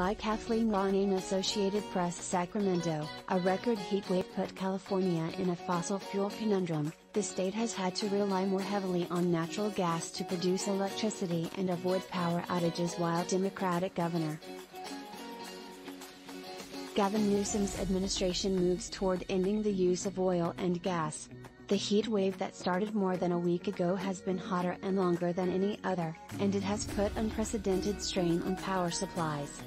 by Kathleen Ronayne, Associated Press. Sacramento, a record heatwave put California in a fossil fuel conundrum. The state has had to rely more heavily on natural gas to produce electricity and avoid power outages while Democratic Governor Gavin Newsom's administration moves toward ending the use of oil and gas. The heat wave that started more than a week ago has been hotter and longer than any other, and it has put unprecedented strain on power supplies.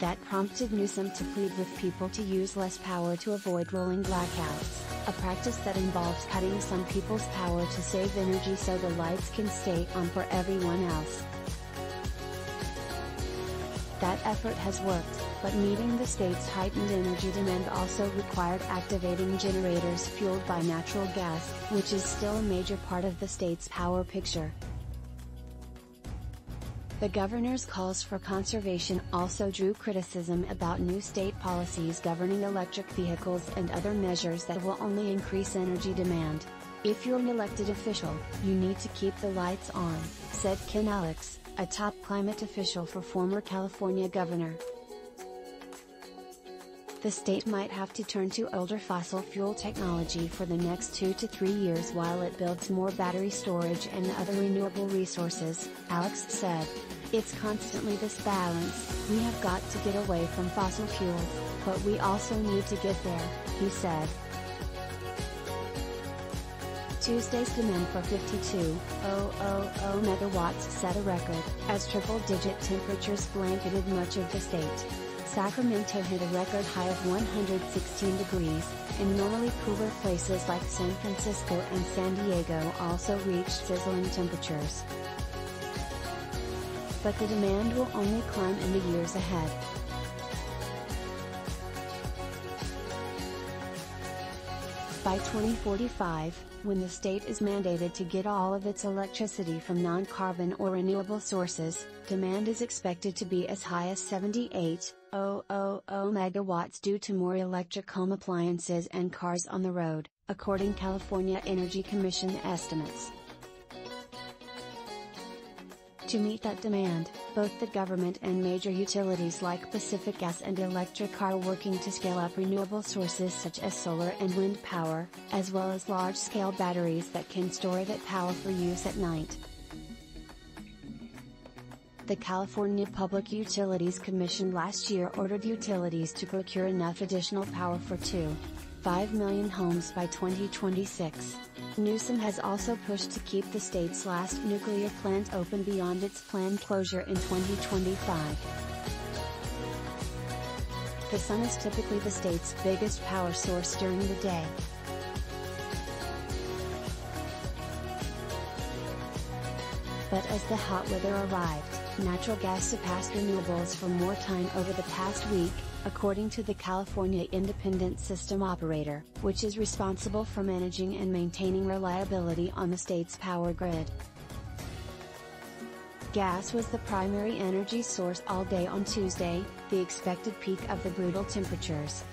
That prompted Newsom to plead with people to use less power to avoid rolling blackouts, a practice that involves cutting some people's power to save energy so the lights can stay on for everyone else. That effort has worked, but meeting the state's heightened energy demand also required activating generators fueled by natural gas, which is still a major part of the state's power picture. The governor's calls for conservation also drew criticism about new state policies governing electric vehicles and other measures that will only increase energy demand. "If you're an elected official, you need to keep the lights on," said Ken Alex, a top climate official for former California governor. The state might have to turn to older fossil fuel technology for the next 2 to 3 years while it builds more battery storage and other renewable resources, Alex said. "It's constantly this balance. We have got to get away from fossil fuels, but we also need to get there," he said. Tuesday's demand for 52,000 megawatts set a record, as triple-digit temperatures blanketed much of the state. Sacramento hit a record high of 116 degrees, and normally cooler places like San Francisco and San Diego also reached sizzling temperatures. But the demand will only climb in the years ahead. By 2045, when the state is mandated to get all of its electricity from non-carbon or renewable sources, demand is expected to be as high as 78,000 megawatts due to more electric home appliances and cars on the road, according to California Energy Commission estimates. To meet that demand, both the government and major utilities like Pacific Gas and Electric are working to scale up renewable sources such as solar and wind power, as well as large-scale batteries that can store that power for use at night. The California Public Utilities Commission last year ordered utilities to procure enough additional power for 2.5 million homes by 2026. Newsom has also pushed to keep the state's last nuclear plant open beyond its planned closure in 2025. The sun is typically the state's biggest power source during the day. But as the hot weather arrived, natural gas surpassed renewables for more time over the past week, according to the California Independent System Operator, which is responsible for managing and maintaining reliability on the state's power grid. Gas was the primary energy source all day on Tuesday, the expected peak of the brutal temperatures.